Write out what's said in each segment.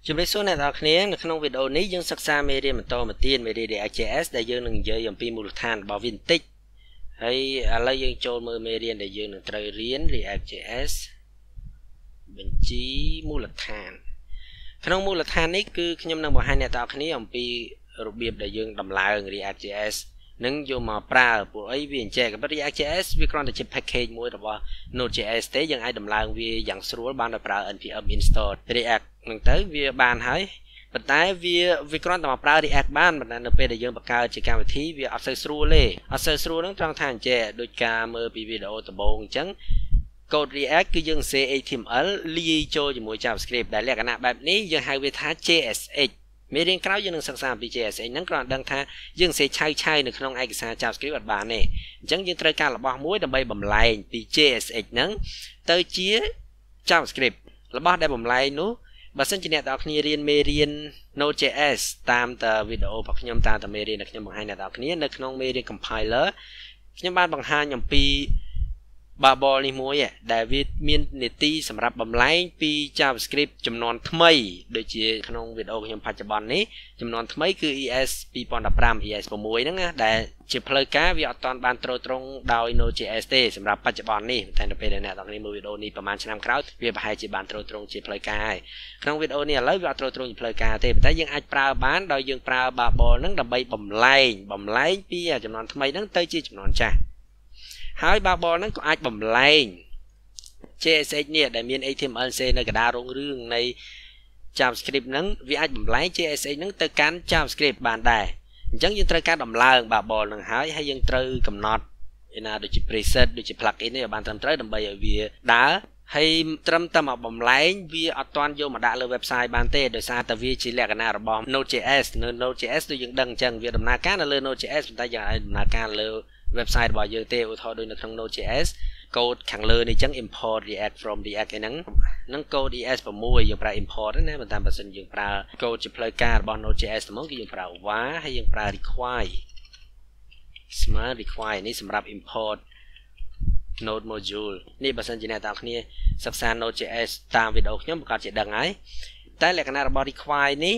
React.js នឹងយកមកប្រើពួកអីវាអញ្ចឹងប៉ុន្តែ React.js វាគ្រាន់តែជា package មួយរបស់ Node.js ទេយើងអាចដំឡើងវាយ៉ាងស្រួលបានដោយប្រើ npm install React ហ្នឹងទៅវាបានហើយប៉ុន្តែវាគ្រាន់តែមកប្រើ React បានប៉ុន្តែនៅពេលដែលយើងបង្កើតជាកម្មវិធីវាអត់សូវស្រួលទេអត់សូវស្រួលហ្នឹងត្រង់ថាអញ្ចឹងដូចការមើលពីវីដេអូដំបូងអញ្ចឹង code React គឺយើងសេ HTML លាយចូលជាមួយ JavaScript ដែលលក្ខណៈបែបនេះយើងហៅវាថា JSX មេរៀនក្រោយយើងនឹងសិក្សាពី JSX ហ្នឹងគ្រាន់ដឹងថាយើងសេឆៅនៅក្នុងឯកសារ JavaScript អត់បានទេអញ្ចឹងយើងត្រូវការរបស់មួយដើម្បីបំលែងពី JSX ហ្នឹងទៅជា JavaScript របស់ដែលបំលែងនោះបើសិនជាអ្នកទាំងអស់គ្នារៀនមេរៀន Node.js តាមតែវីដេអូរបស់ខ្ញុំតាមតែមេរៀនដែលខ្ញុំបង្ហាញអ្នកទាំងអស់គ្នានៅក្នុងមេរៀន compiler ខ្ញុំបានបង្ហាញអំពី bubble នេះមួយដែលវាមាននីតិសម្រាប់បំលែងពី JavaScript ចំនួនថ្មីដូចជាក្នុងវីដេអូខ្ញុំបច្ចុប្បន្ននេះចំនួនថ្មីគឺ ES 2015 ES 6 ហ្នឹងណាដែលជាផ្លូវការវាអត់តាន់បានត្រួតត្រងដោយ Node.js ទេសម្រាប់បច្ចុប្បន្ននេះតែនៅពេលដែលអ្នកទាំងនេះមើលវីដេអូនេះប្រហែលឆ្នាំក្រោយវាប្រហែលជាបានត្រួតត្រងជាផ្លូវការហើយក្នុងវីដេអូនេះឥឡូwវាអត់ត្រួតត្រងជាផ្លូវការទេតែយើងអាចប្រើបានដោយយើងប្រើ bubble ហ្នឹងដើម្បីបំលែងពីចំនួនថ្មីហ្នឹងទៅជាចំនួនចាស់ ហើយបើបលហ្នឹងក៏អាចបំលែង JSX នេះដែលមាន HTML នៅកណ្ដាលរងរឿងនៃ JavaScript ហ្នឹងវាអាចបំលែង JSX ហ្នឹងទៅកាន់ JavaScript បានដែរអញ្ចឹងយើងត្រូវការដំឡើងបើបលហ្នឹងហើយយើងត្រូវកំណត់ ដូចជា preset ដូចជា plugin នេះឲ្យបានត្រឹមត្រូវដើម្បីឲ្យវាដើរហើយត្រឹមតែមកបំលែងវាអត់ទាន់យកមកដាក់លើ website បានទេដោយសារតែវាជាលក្ខណៈរបស់ Node.js នៅ Node.js ដូចយើងដឹងអញ្ចឹងវាដំណើរការនៅលើ Node.js ប៉ុន្តែយើងអាចដំណើរការលើ website របស់យើងទេឧទាហរណ៍ដូចនៅក្នុង Node.js code ខាងលើនេះអញ្ចឹង import react from react ឯហ្នឹង code es 6 យើងប្រើ import ណាបើតាមបើសិនយើងប្រើ code ជាផ្លូវការរបស់ Node.js ហ្នឹងគឺយើងប្រើ var ហើយយើងប្រើ require ស្មើ require នេះសម្រាប់ import node module នេះបើសិនជាអ្នកទាំងអស់គ្នាសិក្សា Node.js តាមវីដេអូខ្ញុំប្រកាសជាដឹងហើយតែលក្ខណៈរបស់ require នេះ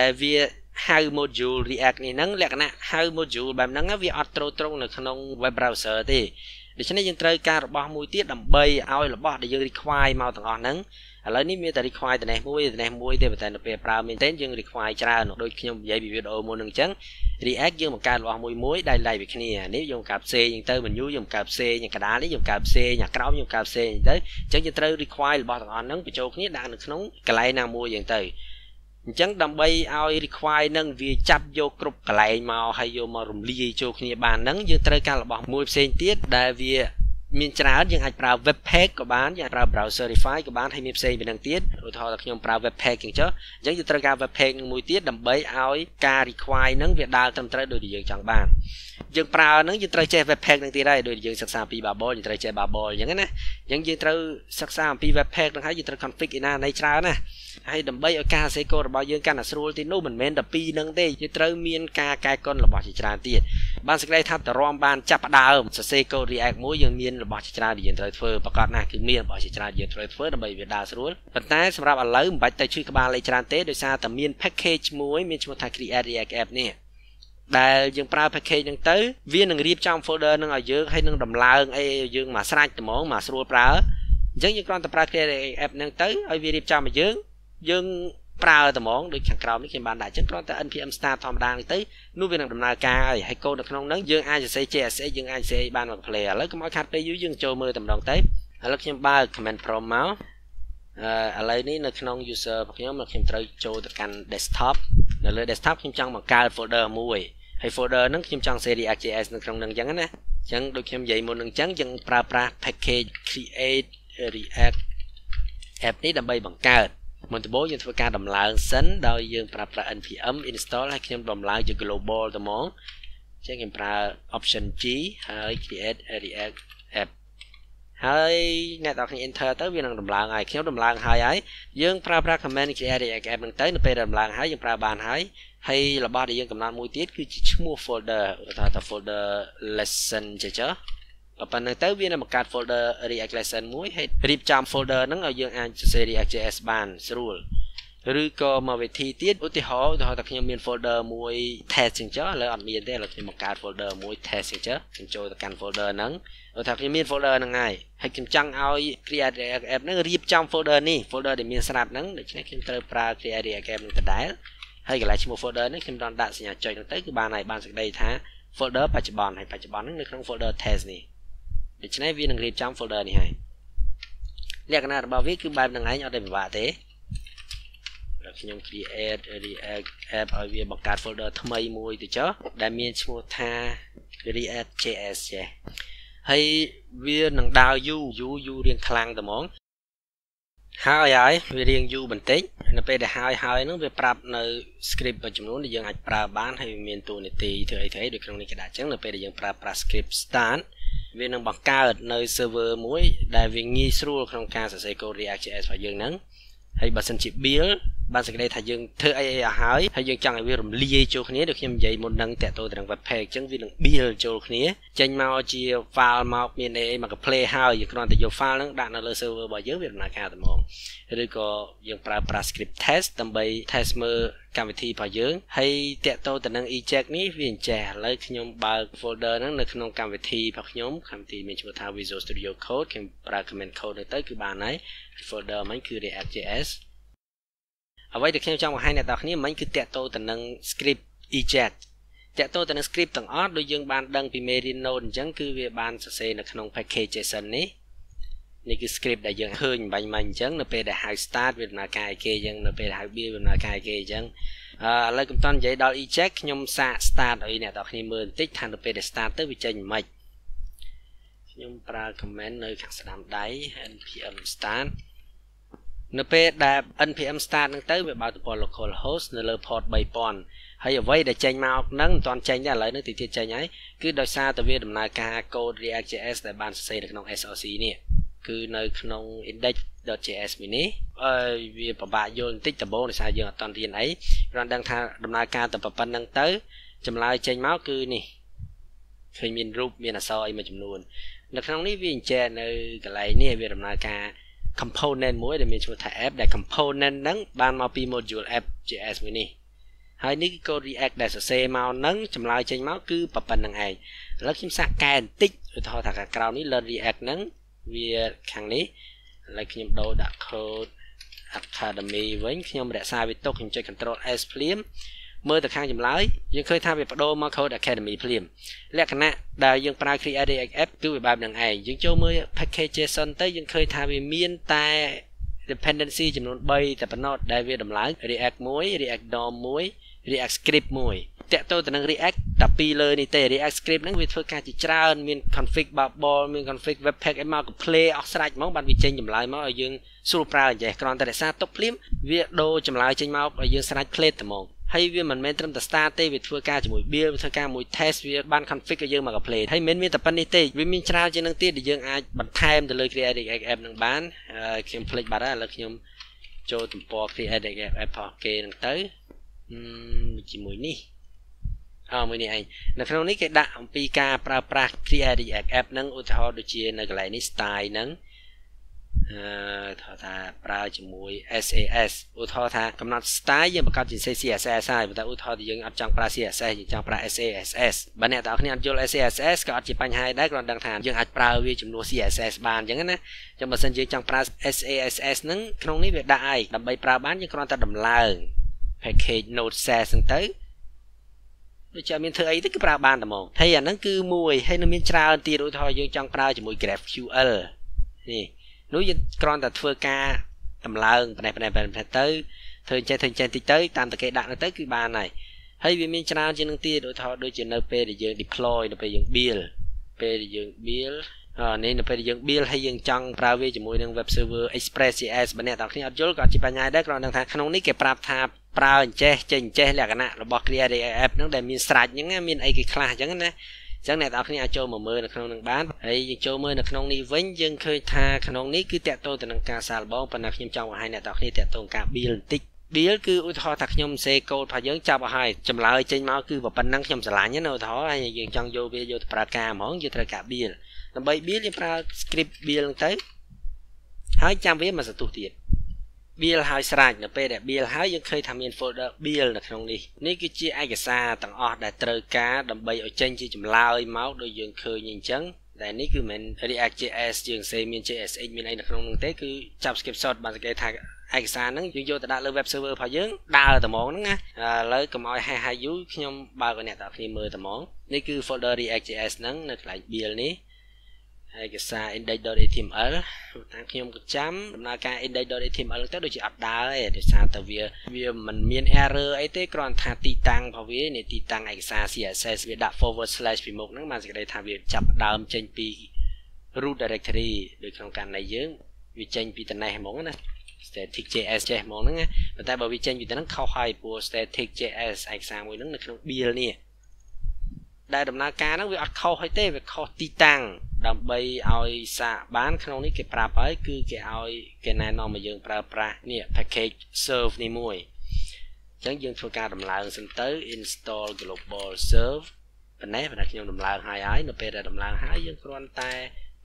ដែលវា ហៅ module react នេះហ្នឹងលក្ខណៈហៅ module បែបហ្នឹងវាអត់ត្រូវត្រង់នៅក្នុង web browser ទេដូច្នេះយើងត្រូវការរបស់មួយទៀតដើម្បីឲ្យរបស់ដែលយើង require មកទាំងអស់ហ្នឹងឥឡូវនេះមានតែ require តែនេះមួយទេប៉ុន្តែនៅពេលប្រើមែនទេយើង require ច្រើនដូចខ្ញុំនិយាយពីវីដេអូមុនហ្នឹងអញ្ចឹង react យើងបង្កើតរបស់មួយដែលឡែកពីគ្នានេះយើងបង្កើតផ្សេងហ្នឹងទៅ menu យើងបង្កើតផ្សេងកណ្ដាលនេះយើងបង្កើតផ្សេងក្រោមយើងបង្កើតផ្សេងទៅអញ្ចឹងយើងត្រូវ require របស់ទាំងអស់ហ្នឹងបញ្ចូលគ្នាដាក់នៅក្នុងកន្លែងណាមួយហ្នឹងទៅ អញ្ចឹងដើម្បីឲ្យ require នឹងវាចាប់យកគ្រប់កន្លែងមកហើយយកមករំលាយចូលគ្នាបានហ្នឹងយើងត្រូវការរបស់មួយផ្សេងទៀតដែលវាមានច្រើនយើងអាចប្រើ web page ក៏បានយើងអាចប្រើ browserify ក៏បានហើយមានផ្សេងពីហ្នឹងទៀតឧទាហរណ៍ថាខ្ញុំប្រើ web page អញ្ចឹងយើងត្រូវការ web page មួយទៀតដើម្បីឲ្យការ require ហ្នឹងវាដើរត្រឹមត្រូវដូចដែលយើងចង់បានយើងប្រើហ្នឹងយើងត្រូវចេះ web page ហ្នឹងទៀតហើយដូចយើងសិក្សាពី bubble យើងត្រូវចេះ bubble អញ្ចឹងណាយើងត្រូវសិក្សាអំពី web page ហ្នឹងហើយយើងត្រូវ config ឯណាណៃច្រើនណា ហើយដើម្បីឲ្យការសេកូដរបស់យើងកាន់តែស្រួលទីនោះមិនមែនតែពីនឹងទេយើងត្រូវមានការកែកុនរបស់ជាច្រើនទៀតបានសេចក្ដីថាតរំបានចាប់ដើមសេកូដ React មួយយើងមានរបស់ជាច្រើនដែលយើងត្រូវធ្វើប្រកាសណាគឺមានរបស់ជាច្រើនដែលយើងត្រូវធ្វើដើម្បីវាដើរស្រួលប៉ុន្តែសម្រាប់ឥឡូវមិនបាច់ទៅឈឺក្បាលលេខច្រើនទេដោយសារតែមាន package មួយមានឈ្មោះថា create-react-app នេះ ដែលយើងប្រើ package ហ្នឹងទៅវានឹងរៀបចំ folder ហ្នឹងឲ្យយើង ហើយនឹងដំឡើងអីយើងមកស្រាច់ត្មងមកស្រួលប្រើ អញ្ចឹងយើងគ្រាន់តែប្រើ create-react-app ហ្នឹងទៅឲ្យវារៀបចំមកយើងប្រើតែហ្មងដូចខាងក្រោមនេះខ្ញុំបានដាក់អញ្ចឹងគ្រាន់តែ npm start ធម្មតានេះទៅនោះវានឹងដំណើរការហើយ code នៅក្នុងហ្នឹងយើងអាចសរសេរ JSX យើងអាចសរសេរ បានមកផ្លេ ឥឡូវកុំឲ្យខាត់ពេលយូរយើងចូលមើលតែម្ដងទៅឥឡូwខ្ញុំបើ command prompt មកឥឡូវនេះនៅក្នុង user របស់ខ្ញុំត្រូវចូលទៅកាន់ desktop នៅលើ desktop ខ្ញុំចង់បង្កើត folder មួយហើយ folder ហ្នឹងខ្ញុំចង់សេ react.js នៅក្នុងហ្នឹង អញ្ចឹងណាអញ្ចឹងដូចខ្ញុំនិយាយមុនហ្នឹងអញ្ចឹងយើងប្រើប្រាស់ package create react app នេះដើម្បីបង្កើតមុនដំបូងយើងធ្វើការដំឡើងសិនដោយយើងប្រើ npm install ហើយខ្ញុំដំឡើងជា global តែហ្មងអញ្ចឹងខ្ញុំប្រើ option g ហើយ create react app ហើយអ្នកទាំងអស់គ្នា enter ទៅវានឹងដំឡើងហើយខ្ញុំដំឡើងហើយយើងប្រើ command create react app ហ្នឹងទៅនៅពេលដំឡើងហើយយើងប្រើបានហើយរបស់ដែលយើងកំណត់មួយទៀតគឺជាឈ្មោះ folder ថា folder lesson ចឹង ប៉ុន្តែទៅវានឹងបង្កើត folder react lesson មួយហើយរៀបចំ folder ហ្នឹងឲ្យយើងអាចសរសេរ react.js បានស្រួល Rư có mà về thi tiết, ưu hó thì họ ta khi miền folder môi test chính chớ là ẩn miền thế là khi một cái folder môi test chính chớ, chúng tôi là căn folder nắng. Ở thằng khi miền folder là ngay, hay kiểm trăng ai create-react-app nó riêng trong folder này, folder để miền sạp nắng để chúng tôi tự pra create-react-app mình tự đá. Hay cái lại chỉ một folder nó khi đòn đại sẽ nhà chơi nó tới cái bàn này bàn sạc đây thá folder patchbon hay patchbon nó trong folder test này. Để chúng này viên đang riêng trong folder này hay. Liên cái nào bảo viết cứ bài đang ấy nhau đây vả thế. ខ្ញុំ create react app ឲ្យវាបង្កើត folder ថ្មីមួយទៅចុះដែលមានឈ្មោះថា create.js ចេះហើយវានឹងដើរ u រៀងខ្លាំងតែហ្មងហើយវារៀង u បន្តិចនៅពេលដែលហើយហ្នឹងវាប្រាប់នៅ script មួយចំនួនដែលយើងអាចប្រើបានហើយវាមានតួនាទីធ្វើអីៗដូចក្នុងនេះក៏ដាក់អញ្ចឹងនៅពេលដែលយើងប្រើ script start វានឹងបង្កើតនៅ server មួយដែលវាងាយស្រួលក្នុងការសរសេរ code react.js របស់យើងហ្នឹងហើយបើសិនជា build បានសេចក្តីថាយើងធ្វើអីឲ្យហើយយើងចង់ឲ្យវារំលាយចូលគ្នាដូចខ្ញុំនិយាយមុននឹងតាក់ទងទៅនឹង web page អញ្ចឹងវានឹង build ចូលគ្នាចេញមកជា file មកមានអីមក play ហើយយើងគ្រាន់តែយក file ហ្នឹងដាក់នៅលើ server របស់យើងវាដំណើរការតែហ្មងឬក៏យើងប្រើ script test ដើម្បី test មើលកម្មវិធីរបស់យើងហើយតាក់ទងទៅនឹង eject នេះវាអញ្ចេះឥឡូវខ្ញុំបើក folder ហ្នឹងនៅក្នុងកម្មវិធីរបស់ខ្ញុំកម្មវិធីមានឈ្មោះថា Visual Studio Code ខ្ញុំប្រើ command code ទៅគឺបានហើយ folder ហ្នឹងគឺ react.js អ្វីដែលខ្ញុំចង់បង្ហាញអ្នកទាំងគ្នាមិញគឺតាក់ទងទៅនឹង script eject តាក់ទងទៅនឹង script ទាំងអស់ដូចយើងបានដឹងពីមេរៀន Node អញ្ចឹងគឺវាបានសរសេរនៅក្នុង package JSON នេះគឺ script ដែលយើងឃើញបាញ់អញ្ចឹងនៅពេលដែលហៅ start វាដំណើរការឯគេអញ្ចឹងនៅពេលហៅ build វាដំណើរការឯគេអញ្ចឹងឥឡូវខ្ញុំតន់និយាយដល់ eject ខ្ញុំសាក start ឲ្យអ្នកទាំងគ្នាមើលបន្តិចថានៅពេលដែល start ទៅវាចេញមិនខ្មិចខ្ញុំប្រើ comment នៅខាងស្ដាំដៃ npm start នៅពេលដែល npm start ហ្នឹងទៅវាបើកទំព័រ localhost នៅលើ port 3000 ហើយអ្វីដែលចេញមកហ្នឹងមិនទាន់ចេញទេឥឡូវនេះទីទៀតចេញហើយគឺដោយសារតែវាដំណើរការ code react.js ដែលបានសរសេរនៅក្នុង src នេះគឺនៅក្នុង index.js នេះនេះវាពិបាកយល់បន្តិចដំបូងដោយសារយើងអត់ទាន់រៀនអីគ្រាន់តែដឹងថាដំណើរការតែប៉ុណ្្ណឹងទៅចម្លើយចេញមកគឺនេះឃើញមានរូបមានអក្សរអីមួយចំនួននៅក្នុងនេះវាអញ្ចេះនៅកន្លែងនេះវាដំណើរការ component មួយដែលមានឈ្មោះថា app ដែល component ហ្នឹងបានមកពី module app.js មួយនេះហើយនេះគឺ code react ដែលសរសេរមកហ្នឹងចម្លើយចេញមកគឺប៉ុណ្្នឹងឯងឥឡូវខ្ញុំសាកកែបន្តិចឧទាហរណ៍ថាក្រោមនេះ learn react ហ្នឹងវាខាងនេះឥឡូវខ្ញុំដូរ ដាក់ Khode Academy វិញខ្ញុំរក្សាវាទុកខ្ញុំចុច control s ភ្លាមមើលទៅខាងចម្លើយយើងឃើញថាវាបដូរមក Khode Academy ភ្លាមលក្ខណៈដែលយើងប្រើ create react app គឺវាបែបហ្នឹងឯងយើងចូលមើល package json ទៅយើងឃើញថាវាមានតែ dependency ចំនួន 3 តែប៉ុណ្ណោះដែលវាតម្លើង react 1 react DOM 1 react script 1តាក់ទងទៅនឹង react តែពីរលើនេះទេ react script ហ្នឹងវាធ្វើការជាច្រើនមាន config bubble មាន config web pack ឯមក play អស់ស្រាច់ហ្មងបានវាចេញចម្លើយមកឲ្យយើងស្រួលប្រើចេះគ្រាន់តែរក្សាទុកភ្លាមវាដូរចម្លើយចេញមកឲ្យយើងស្រាច់ play តែហ្មង ហើយវាមិនមែនត្រឹមតែ start ទេវាធ្វើការជាមួយ build វាធ្វើការមួយ test វាបាន config ឲ្យយើងមក apply ហើយមិនមានតែប៉ុណ្្នេះទេវាមានច្រើនជាងនឹងទៀតដែលយើងអាចបន្ថែមទៅលើ create react app នឹងបានខ្ញុំ click បាត់ហើយឥឡូវខ្ញុំចូលទំព័រ create react app របស់គេនឹងទៅជាមួយនេះឯងនៅក្នុងនេះគេដាក់អំពីការប្រើប្រាស់ create react app នឹងឧទាហរណ៍ដូចជានៅកន្លែងនេះ style ហ្នឹង ថាប្រើជាមួយ SAS ឧទាហរណ៍ថាកំណត់ style យើងបង្កើតជា CSS ហើយប៉ុន្តែឧទាហរណ៍យើងអត់ចង់ប្រើ CSS យើងចង់ប្រើ SASS បើអ្នកទាំងអស់គ្នាអត់យល់ SASS ក៏អត់ជាបញ្ហាដែរគ្រាន់តែដឹងថាយើងអាចប្រើវាជំនួស CSS បានអញ្ចឹងណាអញ្ចឹងបើសិនយើងចង់ប្រើ SASS ហ្នឹងក្នុងនេះវាដាក់ឲ្យដើម្បីប្រើបានយើងគ្រាន់តែដំឡើង package node.js ហ្នឹងទៅដូចជាមានធ្វើអីទៅគឺប្រើបានតែហ្មងហើយអាហ្នឹងគឺមួយហើយនឹងមានច្រើនទៀតឧទាហរណ៍យើងចង់ប្រើជាមួយ GraphQL នេះ នោះយើងគ្រាន់តែធ្វើការតម្លើងផ្នែកទៅធ្វើចេះធ្វើចេះតិចទៅតាមតែគេដាក់នោះទៅគឺបានហើយហើយវាមានច្រើនជាងនឹងទៀតឧទាហរណ៍ដូចជានៅពេលដែលយើង deploy នៅពេលយើង build ពេលយើង build ហើយយើងចង់ប្រើវាជាមួយនឹង web server express.js បើអ្នកទាំងគ្នាអត់យល់ក៏អត់ជាបញ្ហាដែរគ្រាន់តែថាក្នុងនេះគេប្រាប់ថាប្រើអញ្ចេះចេះអញ្ចេះលក្ខណៈរបស់ create app ហ្នឹងដែលមានស្រាច់ហ្នឹងមានអីគេខ្លះអញ្ចឹងណា ចឹងអ្នកទាំងអគ្នាចូលមកមើលនៅក្នុងនឹងបានហើយយើងចូលមើលនៅក្នុងនេះវិញយើងឃើញថាក្នុងនេះគឺតាក់ទងទៅនឹងការសាកល្បងប៉ុន្តែខ្ញុំចង់បង្ហាញអ្នកទាំងគ្នាតាក់ទងការ build បន្តិច build គឺឧទាហរណ៍ថាខ្ញុំសេកូដរបស់យើងចាប់ឲ្យចម្លើយចេញមកគឺប៉ុណ្ណឹងខ្ញុំឆ្លាញ់ណាឧទាហរណ៍ហើយយើងចង់យកវាយកទៅប្រើការហ្មងយើងត្រូវការ build ដើម្បី build យើងប្រើ script build ទៅហើយចាំវាមកសន្ទុះទៀត វានឹង build ទៅ build ហើយស្រាច់នៅពេលដែល build ហើយយើងឃើញថាមាន folder build នៅក្នុងនេះនេះគឺជាឯកសារទាំងអស់ដែលត្រូវការដើម្បីឲ្យចេញជាចម្លើយមកដោយយើងឃើញអញ្ចឹង តែនេះគឺមិន React.js យើងផ្សេងមាន JSX មានអីនៅក្នុងនោះទេគឺចាប់ screenshot បានសង្កេតថាឯកសារហ្នឹងយើងយកទៅដាក់លើ web server របស់យើងដើរតែហ្មងហ្នឹងណាឥឡូវកុំឲ្យហេះហាយយូរ ខ្ញុំបើកឲ្យអ្នកទាំងគ្នាមើលតែហ្មងនេះគឺ folder React.js ហ្នឹងនៅកន្លែង build នេះឯកសារ index.html តាមខ្ញុំក៏ចាំដំណើរការ index.html ទៅដូចជាអត់ដើរទេដោយសារតែវាមិនមាន error អីទេគ្រាន់តែថាទីតាំងរបស់វានេះទីតាំងឯកសារ CSS វាដាក់ forward slash ពីមុខហ្នឹង បានសេចក្តីថាវាចាប់ដើមចេញពី root directory ដូចក្នុងករណីយើងវាចេញពីតណេះហ្មងណា static js ចេះហ្មងហ្នឹងតែបើវាចេញពីតណេះខុសហើយព្រោះ static js ឯកសារមួយហ្នឹងនៅក្នុង build នេះ ដែលដំណើរការហ្នឹងវាអត់ខុសហើយទេវាខុសទីតាំងដើម្បីឲ្យសាកបានក្នុងនេះគេប្រាប់ហើយគឺគេឲ្យគេណែនាំឲ្យយើងប្រើប្រាស់នេះ package serve នេះមួយអញ្ចឹងយើងធ្វើការដំឡើងសិនទៅ install global serve ប៉ុណ្ណេះខ្ញុំដំឡើងហើយនៅពេលដែលដំឡើងហើយយើងគ្រាន់តែ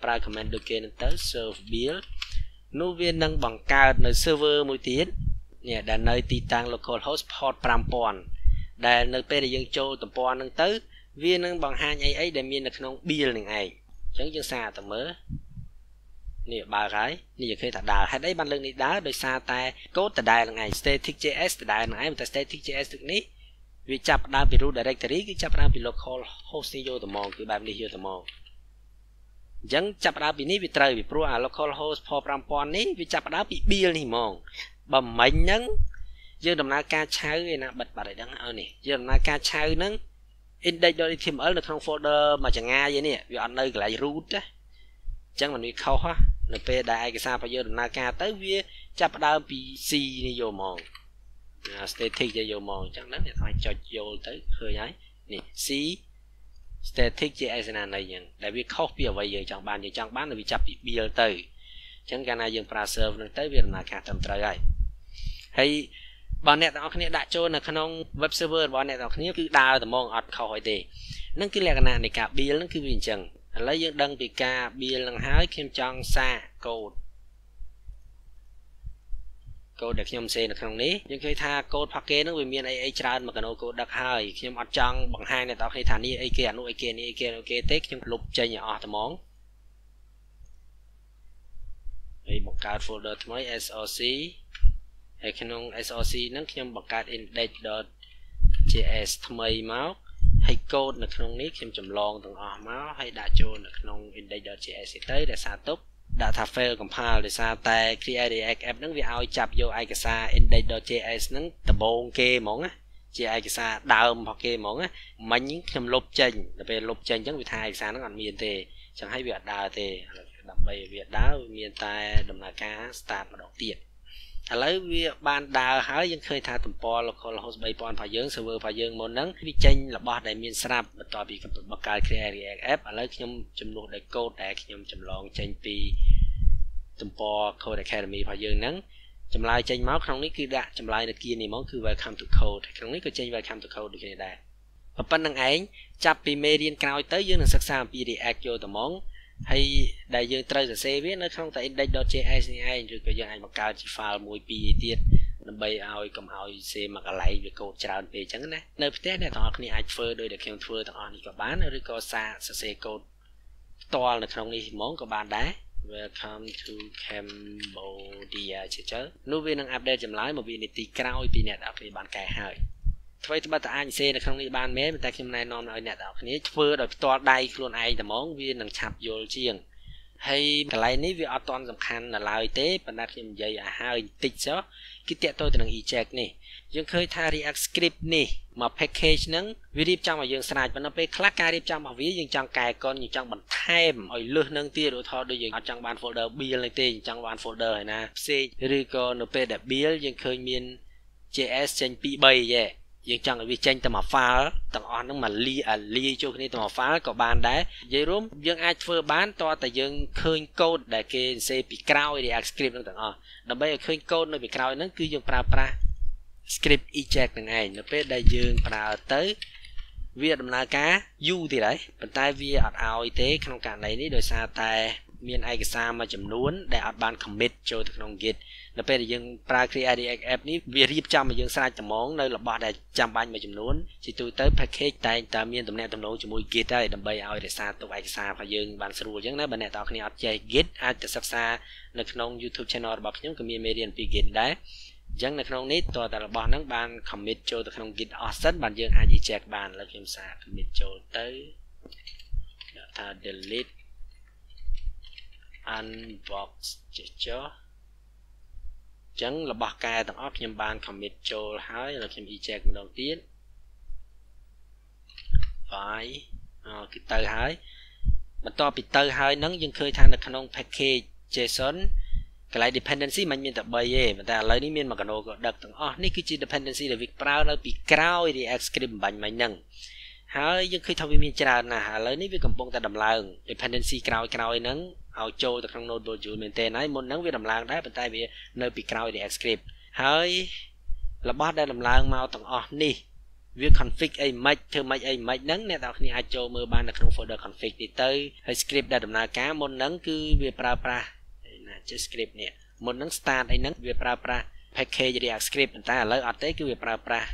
ប្រើ command ដូចគេហ្នឹងទៅ serve build នោះវានឹងបង្កើតនៅ server មួយទៀតនេះដែលនៅទីតាំង localhost port 5000 ដែលនៅពេលដែលយើងចូលតំព័រហ្នឹងទៅ វានឹងបង្ហាញអីដែលមាននៅក្នុង build នឹងឯងអញ្ចឹងយើងសាកតែមើលនេះបើកហើយនេះយើងឃើញថាដើរហេតុអីបានលើកនេះដើរដោយសារតែកូដដដែលនឹងឯង static js ដដែលនឹងឯងតែ static js នេះវាចាប់ដើមពី root directory គឺចាប់ដើមពី local host នេះយកតែមក គឺបែបនេះយកតែមកអញ្ចឹងចាប់ដើមពីនេះវាត្រូវពីព្រោះអា local host 5000 នេះវាចាប់ដើមពី build នេះហ្មងបើមិញហ្នឹងយើងដំណើរការឆៅឯណាបិទបាត់អីដឹងឲ្យនេះយើងដំណើរការឆៅហ្នឹង index.html នៅក្នុង folder មួយចង្អាយនេះវាអត់នៅកន្លែង root ទេអញ្ចឹងវាខុសនៅពេលដែលឯកសាររបស់យើងដំណើរការទៅវាចាប់ផ្ដើមពី C នេះយកមក static យកមកអញ្ចឹងហ្នឹងអ្នកអាចចុចចូលទៅឃើញហើយនេះ C static ជាឯកសារនេះហ្នឹងដែលវាខុសពីអ្វីយើងចង់បានវាចាប់ពី build ទៅអញ្ចឹងកាលណាយើងប្រើ serve ហ្នឹងទៅវាដំណើរការត្រឹមត្រូវហើយ បើអ្នកទាំងអស់គ្នាដាក់ចូលនៅក្នុង web server របស់អ្នកទាំងអស់គ្នាគឺដើរតែហ្មងអត់ខុសអីទេហ្នឹងគឺលក្ខណៈនៃការ build ហ្នឹងគឺវាអញ្ចឹងឥឡូវយើងដឹងពីការ build ហ្នឹងហើយខ្ញុំចង់សាកកូដ ដែលខ្ញុំសេនៅក្នុងនេះយើងឃើញថាកូដរបស់គេហ្នឹងវាមានអីច្រើនមកកណូលកូដដឹកហើយខ្ញុំអត់ចង់បង្ហាញអ្នកទាំងអស់គ្នាថានេះអីគេអានោះអីគេនេះអីគេអូគេទេខ្ញុំលុបចេញឲ្យអស់តែហ្មងហើយបង្កើត folder ថ្មី src ហើយក្នុង SRC ហ្នឹងខ្ញុំបង្កើត index.js ថ្មីមកហើយ code នៅក្នុងនេះខ្ញុំចម្លងទាំងអស់មកហើយដាក់ចូលនៅក្នុង index.js ទៅដែលសារទុកដាក់ថា file compile ដោយសារតែ create-react-app ហ្នឹងវាឲ្យចាប់យកឯកសារ index.js ហ្នឹងដំបូងគេហ្មងណាជាឯកសារដើមរបស់គេហ្មងមិញខ្ញុំលុបចេញដល់ពេលលុបចេញអញ្ចឹងវាថាឯកសារហ្នឹងអត់មានទេអញ្ចឹងហើយវាអត់ដើរទេដើម្បីវាដើរវាមានតែដំណើរការ start ម្ដងទៀត ឥឡូវវាបានដើរហើយយើងឃើញថាទំព័រ localhost 3000 របស់យើង server របស់យើងមុនហ្នឹងវាចេញរបស់ដែលមានស្រាប់បន្ទាប់ពីបង្កើត create-react app ឥឡូវខ្ញុំជំនួសដោយ code ដែលខ្ញុំចម្លងចេញពីទំព័រ Khode Academy របស់ យើងហ្នឹងចម្លើយចេញមកក្នុងនេះគឺដាក់ចម្លើយនៅគៀននេះហ្មងគឺ welcome to code ក្នុងនេះក៏ចេញ welcome to code ដូចគ្នាដែរប៉ុណ្្នឹងឯងចាប់ពីមេរៀនក្រោយទៅយើងនឹងសិក្សាអំពី react យកតែហ្មង ហើយដែលយើងត្រូវសរសេរវានៅក្នុងតែ index.js នេះឯងឬក៏យើងអាចបង្កើតជា file មួយពីរទៀតដើម្បីឲ្យកុំឲ្យសេមកន្លែងវាកូដច្រើនពេកអញ្ចឹងណានៅផ្ទះអ្នកទាំងអស់គ្នាអាចធ្វើដូចដែលខ្ញុំធ្វើទាំងអស់នេះក៏បានឬក៏សារសរសេរកូដផ្ទាល់នៅក្នុងនេះហ្មងក៏បានដែរ Welcome to Cambodia ចុចនោះវានឹង update ចម្លើយមកវិនាទីក្រោយពីអ្នកទាំងអស់គ្នាបានកែហើយ ថ្មីត្បិតតែអាចសេនៅក្នុងនេះបានមែនតែខ្ញុំណែនាំឲ្យអ្នកទាំងអស់គ្នាធ្វើដោយផ្ទាល់ដៃខ្លួនឯងតែហ្មងវានឹងឆាប់យល់ជាងហើយកន្លែងនេះវាអត់តន់សំខាន់ឡើយទេប៉ុន្តែខ្ញុំនិយាយឲ្យហើយបន្តិចចុះគឺតាក់ទងទៅនឹង eject នេះយើងឃើញថា React script នេះមក package ហ្នឹងវារៀបចំឲ្យយើងស្រាច់ប៉ុន្តែពេលខ្លះការរៀបចំរបស់វាយើងចង់កែកុនយើងចង់បន្ថែមឲ្យលើសនឹងទៀតឬថតដូចយើងអត់ចង់បាន folder build នេះទេយើងចង់បាន folder ឯណាផ្សេងឬក៏នៅពេលដែល build យើងឃើញមាន JS ចេញ2 3 យើងចង់ឲ្យវាចេញតែមួយ file ទាំងអស់ហ្នឹងមកលាយចូលគ្នាតែមួយ file ក៏បានដែរនិយាយរួមយើងអាចធ្វើបានតើតែយើងឃើញ code ដែលគេសេពីក្រោយ React script ហ្នឹងទាំងអស់ដើម្បីឲ្យឃើញ code នៅពីក្រោយហ្នឹងគឺយើងប្រើប្រាស់ script eject ហ្នឹងឯងនៅពេលដែលយើងប្រើទៅវាដំណើរការ u ទៀតហើយប៉ុន្តែវាអត់ឲ្យទេក្នុងករណីនេះដោយសារតែមានឯកសារមួយចំនួនដែលអត់បាន commit ចូលទៅក្នុង git នៅពេលដែលយើង commit វាអត់បាន commit ចូលទៅក្នុង git The pay young create-react-app need we reap cham young side among the bot that jump by Majumon. She to third package time in the net of no to get out and buy out the side to like Sam for young Bansu young Nabanet talking out get at the subside. Look long YouTube channel box young can be a million begin die. Young the crown need to the bottom ban commit to the crown get awesome but young ID check ban like him sad commit to delete unbox gesture. Chẳng là bạc ca tầng ốc nhằm bàn commit cho hái là khi mình check đầu tiên phải cái tờ hái mà to bị tờ hái nắng dân khơi than là canon package json cái lại dependency mình miền tập bay mà ta lấy đi miền mà canon có đặt tầng ốc này cái dependency là việc prao nó bị crowd thì extreme bành mạnh nhằng hái dân khơi thao vi miền trà là lấy ní việc cầm bông ta đầm làng dependency crowd nắng ao châu từ trong node đồ chuột mình tên ấy muốn nắng về đầm làng đấy bên tai về nơi bị cao để script hỡi là boss đây đầm làng mau tặng off đi việc config ấy make thưa make ấy make nắng này tao khi ao châu mưa ban là trong folder config thì tới hay script đây đầm làng cá muốn nắng cứ về pra pra là chơi script nè muốn nắng start ấy nắng về pra pra package để script bên tai lấy update cứ về pra pra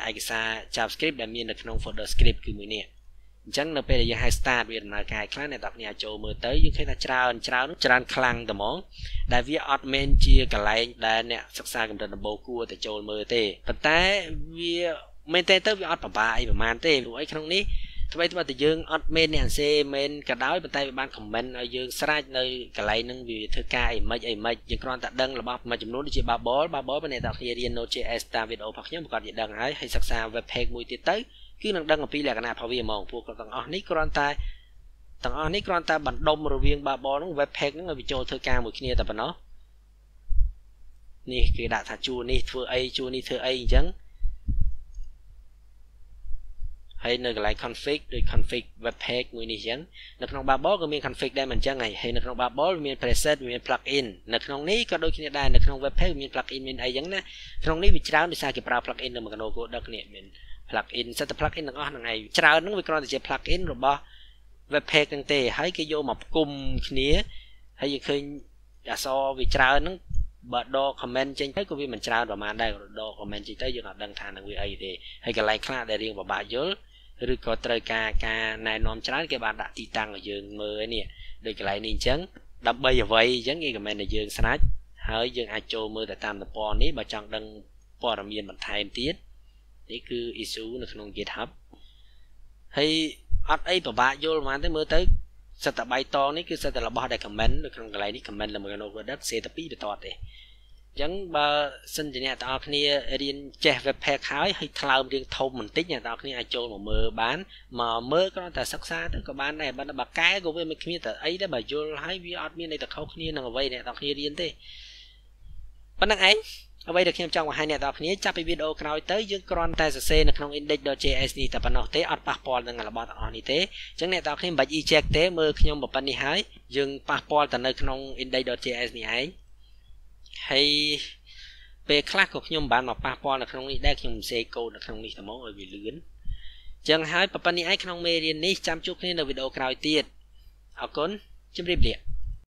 ai xa javascript đã miền được trong folder script cứ mới nè chẳng là bây giờ hai start việt là cái khác này đọc nhà châu mưa tới những cái là tràn khăn tầm món đại việt admin chia cả lại đại nè sắc xa cầm đợt bầu cua tại châu mưa tê phần té việt men tê tới việt bà bài và man tê đủ ấy không ní thứ bảy thứ ba từ dương admin nè xe men cả đói bên tay ban comment ở dương sai nơi cả lại nâng vì thưa cài mấy những con tạ đơn là bắp mà chúng nó đi chơi ba bó bên này đọc kia điên nô chơi esta việt ấu hoặc những một con gì đằng ấy hay sắc xa về peg mùi tê tới cứ năng đăng ở phía là cái nào phải vì mòn buộc còn tầng on này còn ta bận đông rồi viên ba bó nó web page nó bị trôi thưa ca một kia tập nó nè cái đã thà chu ni thưa ai chẳng hay nơi lại config rồi config web page người này chẳng nó trong ba bó có miếng config đây mình chẳng này hay nó trong ba bó miếng preset miếng plugin nó trong ní có đôi khi đây nó trong web page miếng plugin miếng ai chẳng nè trong ní bị tráo đi xa cái prao plugin được mà cái đồ của đất nè mình plugin sẽ tập plugin nó hàng ngày trao nó với con thì sẽ plugin rồi ba về page từng tề hãy cái vô mập cùng nía hay giờ khi đã so vì trao nó bật đo comment trên cái của vì mình trao rồi mà đây rồi đo comment chỉ tới giờ là đăng thản là vì ấy thì hay cái like khác để riêng và bà nhớ rồi có trời ca này non trái cái bạn đã ti tăng ở giường mưa ấy nè được cái lại nên chấn đập bây giờ vậy chấn nghe comment là giường snatch hỡi giường acho mưa tại tam tập pon ấy bà chẳng đăng pon làm yên mình thay em tiết đấy cứ issue nó không kết hợp hay ở đây bà bạ vô mà tới mưa tới sẽ tập bài to đấy cứ sẽ tập là bao đại comment được không cái này đi comment là một cái nồi đất xe tập đi được to thế chẳng bà sinh thì nhà tao kia điên che về phe khái hay thao điên thông mình tích nhà tao kia trôi mà mưa bán mà mưa có ta sắc xa tới có bán này bán là bà cái của mình kia tao ấy đó bà vô hái vi admin này tao không kia là vậy này tao kia điên thế bắt năng ấy ở đây được xem trong hai nét đọc này chắp video nói tới dương con ta sẽ xây trong index.js tập bản nó thế ở passport đang là bạn ở như thế chẳng nét đọc thêm bạch y check thế mơ khi nhông một bạn đi hái dương passport tại nơi trong index.js này ấy hay về class của nhông bạn mà passport là không đi đây nhông xây câu được không đi thầm mẫu ở vì lớn chẳng hái bạn đi hái không mê điên này chăm chút nên là video nói tiệt ở con chấm điểm